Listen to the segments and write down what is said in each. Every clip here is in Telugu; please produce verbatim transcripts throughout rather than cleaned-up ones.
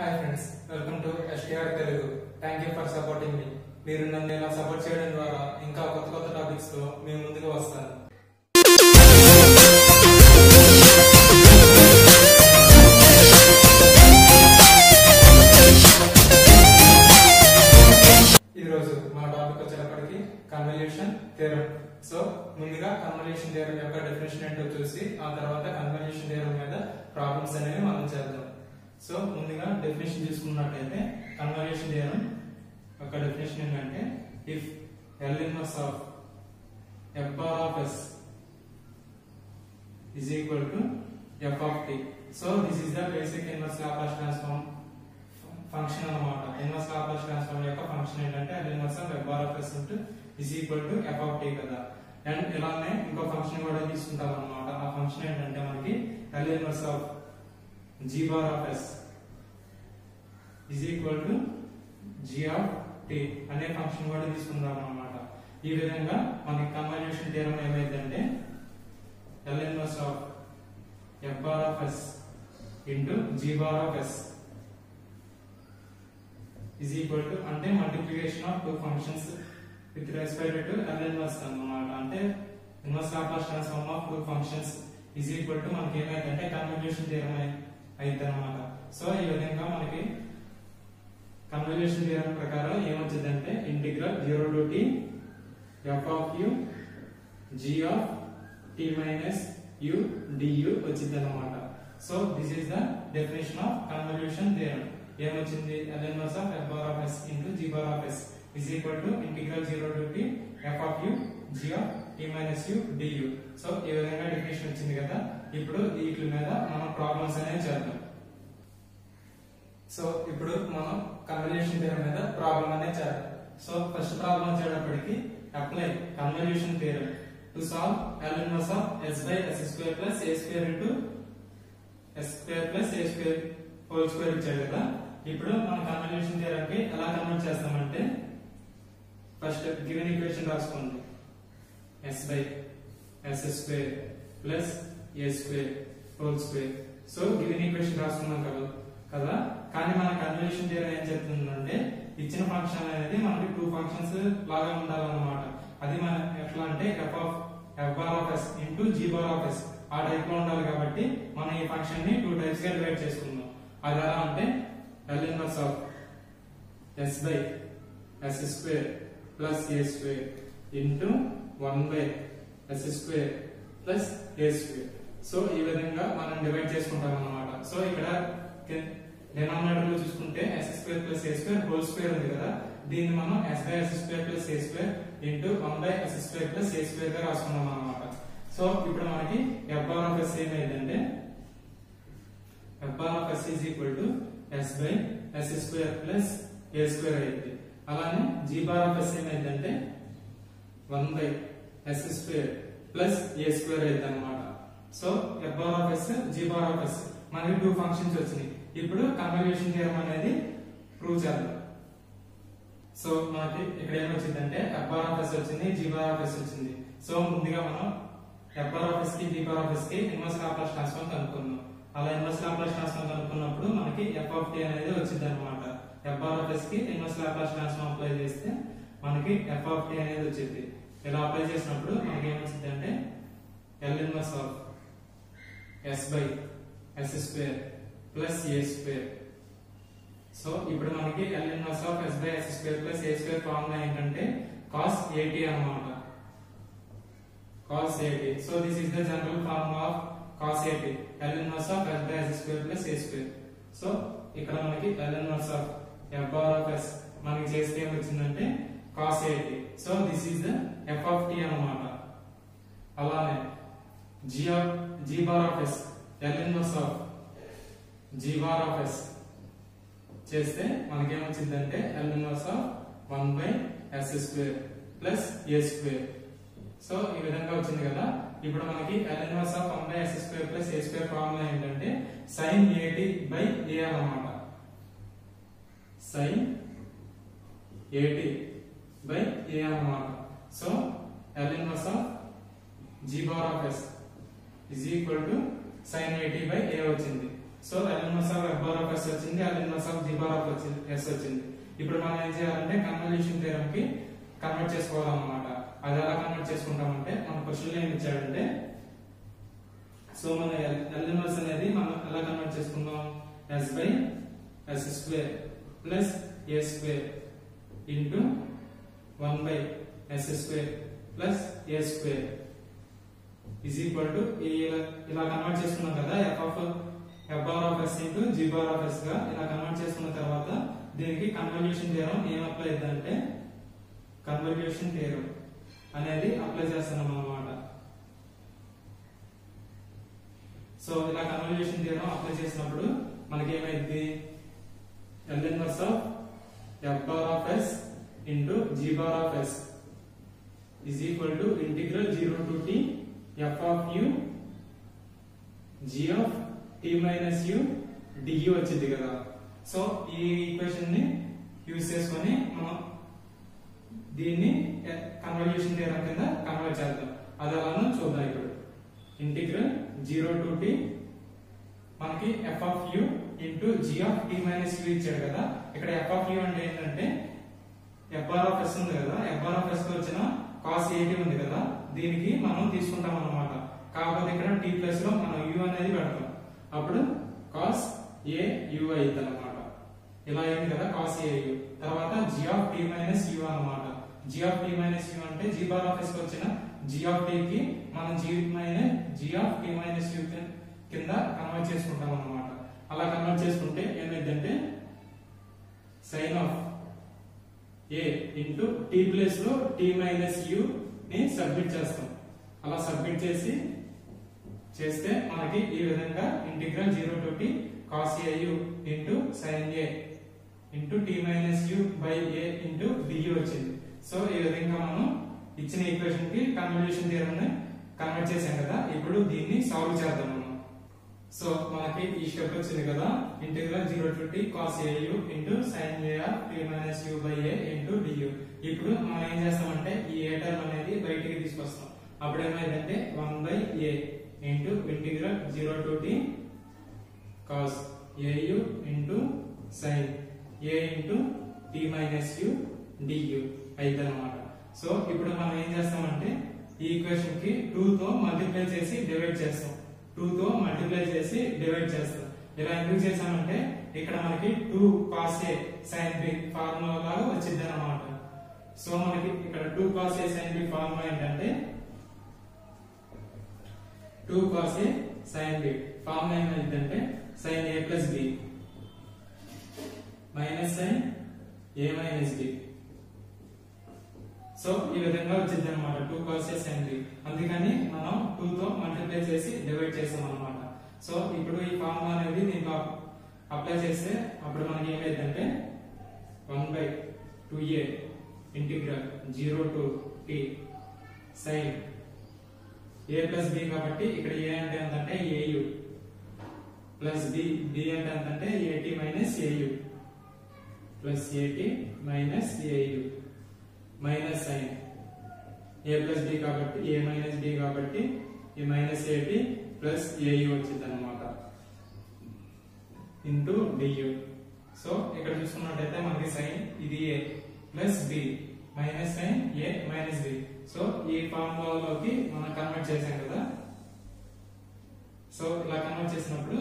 Hi friends, welcome to STR Telugu. Thank you for supporting me. మీరు నన్ను ఇలా సపోర్ట్ చేయడం ద్వారా ఇంకా కొత్త కొత్త టాపిక్స్ తో నేను ముందుకు వస్తాను। ఈ రోజు మా టాపిక్ వచ్చేటప్పటికి కన్వల్యూషన్ థియరం। సో ముందుగా కన్వల్యూషన్ థియరం యొక్క డెఫినిషన్ ఏంటో చూసి ఆ తర్వాత కన్వల్యూషన్ థియరం మీద ప్రాబ్లమ్స్ అనేవి మనం చేద్దాం। సో ముందుగా డెఫినిషన్ తీసుకున్నట్లయితే కన్వల్యూషన్ థియరం ఒక డెఫినేషన్ ఏంటంటే if L inverse of f of s is equal to f of t, so this is the basic inverse Laplace transform function అన్నమాట। inverse Laplace transform యొక్క ఫంక్షన్ ఏంటంటే L inverse of f of s into is equal to f of t కదా। and ఇలానే ఇంకో ఫంక్షన్ కూడా తీసుకుంటాం అన్నమాట। ఆ ఫంక్షన్ ఏంటంటే మనకి L inverse of g bar of s is equal to g of t అనే ఫంక్షన్ కూడా తీసుకుందాం అన్నమాట। ఈ విధంగా మన కన్వల్యూషన్ థియరం ఏమైందంటే L inverse of f bar of s into g bar of s is equal to అంటే multiplication of two functions with respect to L inverse అన్నమాట। అంటే inverse Laplace transform of two functions is equal to మనకి ఏమైందంటే కన్వల్యూషన్ థియరం అయిందన్నమాట। సో ఈ విధంగా మనకి కన్వల్యూషన్ థియరం ప్రకారం ఏమొచ్చిందంటే integral zero to t f of u g of t minus u du వచ్చిందన్నమాట। So this is the definition of convolution theorem. ఏమొచ్చింది L inverse of f bar of s into g bar of s is equal to integral zero to t f of u g of t minus u du. So ఈ విధంగా డెఫినేషన్ వచ్చింది కదా। ఇప్పుడు వీటి మీద మనం ప్రాబ్లమ్స్ అనేవి చేద్దాం। సో ఇప్పుడు మనం కన్వల్యూషన్ థియరం మీద ప్రాబ్లం అనేది చేద్దాం। సో ఫస్ట్ ప్రాబ్లం వచ్చేటప్పటికి apply convolution theorem to solve L inverse of s by s squared plus a squared into s squared plus a squared whole square ఇచ్చారు కదా। ఇప్పుడు మనం కన్వల్యూషన్ థియరం కి ఎలా కన్వర్ట్ చేస్తామంటే ఫస్ట్ గివెన్ ఈక్వేషన్ రాసుకోండి s by s squared plus a squared whole square। So given equation రాసుకున్నాం కదా కదా కానీ మన కన్వల్యూషన్ థియరం ఏం చెప్తుందంటే ఇచ్చిన ఫంక్షన్ అనేది మనకి టూ ఫంక్షన్స్ లాగా ఉండాలన్నమాట। అది మన ఎట్లా అంటే f of f bar of s into g bar of s ఆ టైప్ లో ఉండాలి కాబట్టి మనం ఈ ఫంక్షన్ ని టూ టైప్స్ గా డివైడ్ చేసుకుందాం। అది ఎలా అంటే L inverse of s by s squared plus a squared into one by s squared plus a squared। So ఈ విధంగా మనం డివైడ్ చేసుకుంటాం అన్నమాట। సో ఇక్కడ డినామినేటర్ లో చూసుకుంటే s squared plus a squared whole square ఉంది కదా। దీన్ని మనం s by s squared plus a squared into one by s squared plus a squared గా రాసుకున్నాం అన్నమాట। సో ఇప్పుడు మనకి f bar of s ఏమైందంటే f bar of s is equal to s by s squared plus a squared అయ్యింది। అలానే g bar of s ఏమైందంటే one by s squared plus a squared అయ్యింది అన్నమాట। So f bar of s g bar of s మనకి టూ ఫంక్షన్స్ వచ్చినాయి। ఇప్పుడు కన్వల్యూషన్ థియరం అనేది ప్రూవ్ చేద్దాం। సో మనకి ఇక్కడ ఏం వచ్చిందంటే f bar of s వచ్చింది, g bar of s వచ్చింది। సో ముందుగా మనం f bar of s కి g bar of s కి ఇన్వర్స్ లాప్లాస్ ట్రాన్స్ఫార్మ్ కనుక్కున్నాం। అలా ఇన్వర్స్ లాప్లాస్ ట్రాన్స్ఫార్మ్ కనుక్కున్నప్పుడు మనకి f of t అనేది వచ్చిందన్నమాట। f bar of s కి ఇన్వర్స్ లాప్లాస్ ట్రాన్స్ఫార్మ్ అప్లై చేస్తే మనకి f of t అనేది వచ్చింది। ఇలా అప్లై చేసినప్పుడు మనకి ఏం వచ్చిందంటే L inverse of s by s squared plus a squared। So ఇప్పుడు మనకి L inverse of s by s squared plus a squared formula ఏంటంటే cos a t అన్నమాట, cos a t। So this is the general formula of cos a t, L inverse of s by s squared plus a squared। So ఇక్కడ మనకి L inverse of f bar of s మనకి చేస్తే ఏమొచ్చిందంటే cos a t। So this is the f of t అన్నమాట। అలానే g of g bar of s L inverse of g bar of s చేస్తే మనకి ఏమొచ్చిందంటే L inverse of one by s squared plus a squared। So ఈ విధంగా వచ్చింది కదా। ఇప్పుడు మనకి L inverse of one by s squared plus a squared formula ఏంటంటే sin a t by a అన్నమాట, sin a t by a అన్నమాట। So L inverse of g bar of s is equal to sin a t by a వచ్చింది। सो ln mass of f bar of s వచ్చింది, ln mass of g bar of s వచ్చింది. ఇప్పుడు మనం ఏం చేయాలంటే కన్వల్యూషన్ థియరమ్ కి కన్వర్ట్ చేసుకోవాలన్నమాట. అది ఎలా కన్వర్ట్ చేసుకుంటామంటే మన క్వశ్చన్ లో ఏం ఇచ్చారంటే సో మన ln mass అనేది మనం ఎలా కన్వర్ట్ చేసుకుందాం s by s square plus a square into one by s square plus a square is equal to a ఇలా కన్వర్ట్ చేసుకున్నాం కదా f of f bar of s into g bar of s గా ఇలా కన్వర్ట్ చేసుకున్న తర్వాత దీనికి కన్వల్యూషన్ థియరమ్ ఏం అప్లై అవుతుందంటే కన్వల్యూషన్ థియరమ్ అనేది అప్లై చేస్తున్నాం అన్నమాట. సో ఇలా కన్వల్యూషన్ థియరమ్ అప్లై చేసినప్పుడు మనకి ఏమైంది ln inverse of f bar of s into g bar of s is equal to integral zero to t f of u g of t minus u du వచ్చింది కదా. సో ఈ ఈక్వేషన్ ని యూస్ చేసుకొని మనం దీన్ని కన్వల్యూషన్ థియరమ్ కింద కన్వర్ట్ చేద్దాం. అది అలానో చూద్దాం. ఇప్పుడు ఇంటిగ్రల్ జీరో టు టి మనకి f of u into g of t minus u ఇచ్చాడు కదా. ఇక్కడ f of u అంటే ఏంటంటే f bar of s ఉంది కదా, f bar of s తో వచ్చిన cos eighty ఉంది కదా, దీనికి మనం తీసుకుంటాం అన్నమాట. కాకపోతే ఇక్కడ t ప్లస్ లో మనం u అనేది పెడతాం, అప్పుడు cos a u అవుతుంది అన్నమాట. ఇలా అయింది కదా cos a u. తర్వాత g of t minus u అన్నమాట. g of t minus u అంటే g bar of s తో వచ్చిన g of t కి మనం g minus g of t minus u కింద కన్వర్ట్ చేసుకుంటాం అన్నమాట. అలా కన్వర్ట్ చేసుకుంటే ఏమైందంటే sin of a into t place లో t minus u ని సబ్మిట్ చేస్తాం. అలా సబ్మిట్ చేసి చేస్తే మనకి ఈ విధంగా integral zero to t cos a u into sin a into t minus u by a into du వచ్చింది. సో ఈ విధంగా మనం ఇచ్చిన ఈక్వేషన్ కి కన్వల్యూషన్ థియరమ్ ని కన్వర్ట్ చేసాం కదా. ఇప్పుడు దీన్ని సాల్వ్ చేద్దాం. సో మనకి ఈ స్టెప్ వచ్చింది కదా, integral zero to t cos a u into sin a of t minus u by a into du. ఇప్పుడు మనం ఏం చేస్తామంటే ఈ a టర్మ్ అనేది బయటికి తీసుకొస్తాం. అప్పుడు ఏమైందంటే one by a into integral zero to t cos a u into sin a into t minus u du అయిదన్నమాట. సో ఇప్పుడు మనం ఏం చేస్తామంటే ఈ ఈక్వేషన్ కి టూ తో మల్టిప్లై చేసి డివైడ్ చేస్తాం. టూ తో మల్టిప్లై చేసి డివైడ్ చేస్తాం. ఇలా ఎందుకు చేసామంటే ఇక్కడ మనకి two cos a sin b formula లాగా వచ్చింది అన్నమాట. సో మనకి ఇక్కడ two cos a sin b formula ఏంటంటే two cos a sin b formula ఏమైందంటే sin a plus b minus sin a minus b. So ఈ విధంగా వచ్చింది అన్నమాట two cos a sin b. అందుకని మనం టూ తో మల్టిప్లై చేసి డివైడ్ చేసాం అన్నమాట. సో ఇప్పుడు ఈ ఫార్ములా అనేది దీంట్లో అప్లై చేస్తే అప్పుడు మనకి ఏమైందంటే one by two a integral zero to t sin a plus b. కాబట్టి ఇక్కడ a అంటే ఏంటంటే au ప్లస్ b, b అంటే ఏంటంటే at minus au plus at minus au minus sine a plus b కాబట్టి a మైనస్ b కాబట్టి ఈ మైనస్ at ప్లస్ au వచ్చింది అన్నమాట ఇంటూ du. సో ఇక్కడ చూసుకున్నట్టయితే మనకి సైన్ ఇది a plus b minus sine a minus b. So ఈ ఫార్ములాలోకి మనం కన్వర్ట్ చేసాం కదా. సో ఇలా కన్వర్ట్ చేసినప్పుడు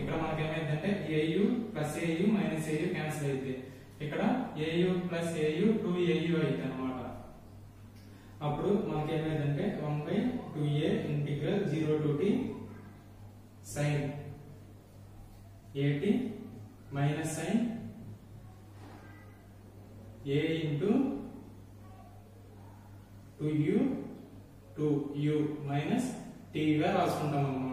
ఇక్కడ మనకి ఏమైందంటే au plus au minus au cancel అయితే ఇక్కడ au plus au two au అయితే అన్నమాట. అప్పుడు మనకి ఏమైందంటే one by two a integral zero to t sin a t minus sin a into two u two u minus t గా రాసుకుంటాం అన్నమాట.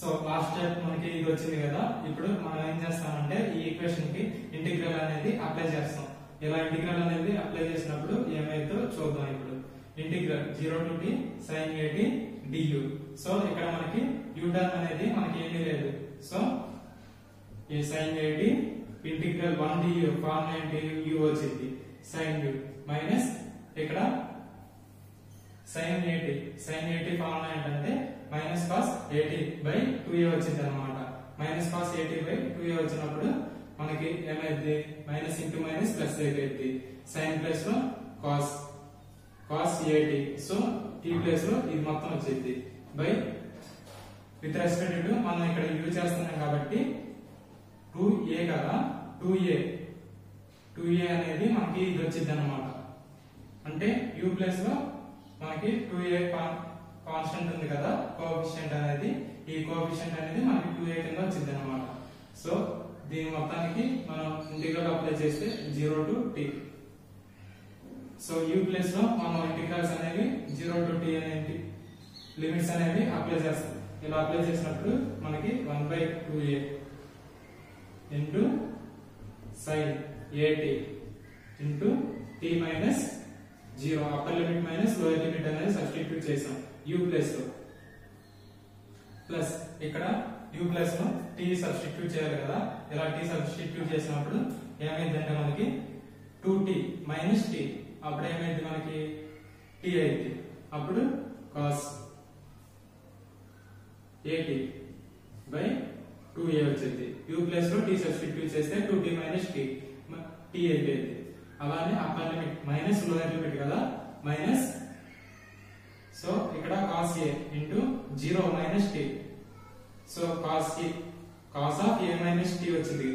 సో లాస్ట్ స్టెప్ మనకి ఇది వచ్చింది కదా. ఇప్పుడు మనం ఏం చేస్తామంటే ఈ ఈక్వేషన్ కి ఇంటిగ్రల్ అనేది అప్లై చేస్తాం. ఇలా ఇంటిగ్రల్ అనేది అప్లై చేసినప్పుడు ఏమైతే చూద్దాం. ఇప్పుడు integral zero to t sin a t du. So ఇక్కడ మనకి u టర్మ్ అనేది మనకి ఏమీ లేదు. సో ఈ sin a t integral one du formula ఏంటి u వచ్చింది sin u మైనస్ ఇక్కడ sin a t sin a t formula ఏంటంటే minus cos eighty by two a వచ్చింది అన్నమాట. minus cos eighty by two a వచ్చినప్పుడు మనకి ఏమైంది minus into minus plus అయిపోయింది. sin ప్లస్ లో cos cos eighty, so t plus లో ఇది మొత్తం వచ్చింది by విత్ రెస్పెక్ట్ టు మనం ఇక్కడ యూజ్ చేస్తున్నాం కాబట్టి two a కదా, two a two a అనేది మనకి ఇది వచ్చింది అన్నమాట. అంటే u ప్లస్ లో మనకి two a కాన్స్టెంట్ ఉంది కదా, కోఎఫిషియంట్ అనేది ఈ కోఎఫిషియంట్ అనేది మనకి two a కింద వచ్చింది అన్నమాట. సో దీని మొత్తానికి మనం ఇంటిగ్రల్ అప్లై చేస్తే zero to t. So u plus లో మనం ఇంటిగ్రల్స్ అనేవి zero to t అనేది లిమిట్స్ అనేవి అప్లై చేస్తాం. ఇలా అప్లై చేసినప్పుడు మనకి one by two a into sin eighty into t minus zero, upper limit minus lower limit అనేది సబ్స్టిట్యూట్ చేసాం u ప్లస్ లో. ప్లస్ ఇక్కడ u ప్లస్ ను t సబ్స్టిట్యూట్ చేయాలి కదా, ఇలా t సబ్స్టిట్యూట్ చేసినప్పుడు ఏమైందంటే మనకి two t minus t, అప్పుడు ఏమైంది మనకి t అయింది. అప్పుడు cos eighty by two a వచ్చింది. u ప్లస్ లో t సబ్స్టిట్యూట్ చేస్తే two t minus t t అయిపోయింది. అలానే upper limit minus lower limit కదా, మైనస్, సో ఇక్కడ cos a into zero minus t, so cos a cos of a minus t వచ్చింది.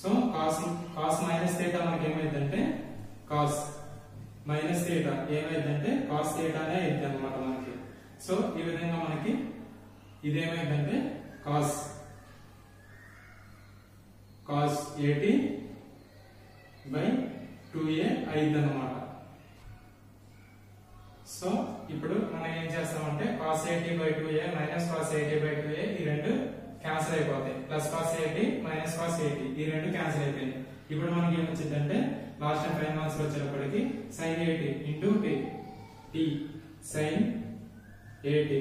So cos cos minus theta మనకి ఏమైందంటే cos minus theta ఏమైందంటే cos theta అనే అయింది అన్నమాట మనకి. సో ఈ విధంగా మనకి ఇదేమైందంటే cos cos eighty by two a అయిందన్నమాట. సో ఇప్పుడు మనం ఏం చేస్తామంటే cos eighty by two a minus cos eighty by two a ఈ రెండు క్యాన్సిల్ అయిపోతాయి. Plus cos eighty minus cos eighty ఈ రెండు క్యాన్సిల్ అయిపోయాయి. ఇప్పుడు మనకి ఏం వచ్చిందంటే లాస్ట్ అండ్ ఫైనల్ ఆన్సర్ వచ్చేటప్పటికి sin eighty into t t sin eighty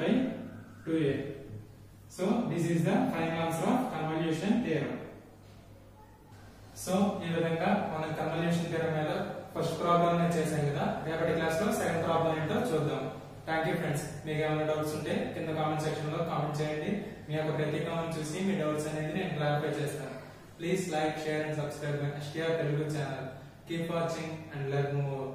by two a. So this is the final answer of convolution theorem. So ఈ విధంగా మనం కన్వల్యూషన్ థియరమ్ మీద ఫస్ట్ ప్రాబ్లం నే చేసాం కదా. రేపటి క్లాస్ లో సెకండ్ ప్రాబ్లం ఏంటో చూద్దాం. Thank you friends. మీకు ఏమైనా డౌట్స్ ఉంటే కింద కామెంట్ సెక్షన్ లో కామెంట్ చేయండి. మీ యొక్క ప్రతి కామెంట్ చూసి మీ డౌట్స్ అనేది నేను క్లారిఫై చేస్తాను. Please like, share and subscribe my S T R Telugu channel. Keep watching and learn more.